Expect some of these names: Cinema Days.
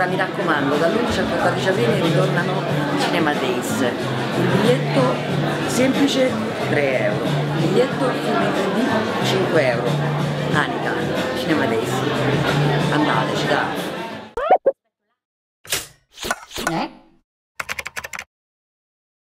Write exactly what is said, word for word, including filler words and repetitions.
Allora mi raccomando, dall'undici al quattordici aprile ritornano Cinema Days. Il biglietto semplice tre euro, il biglietto in tre D cinque euro.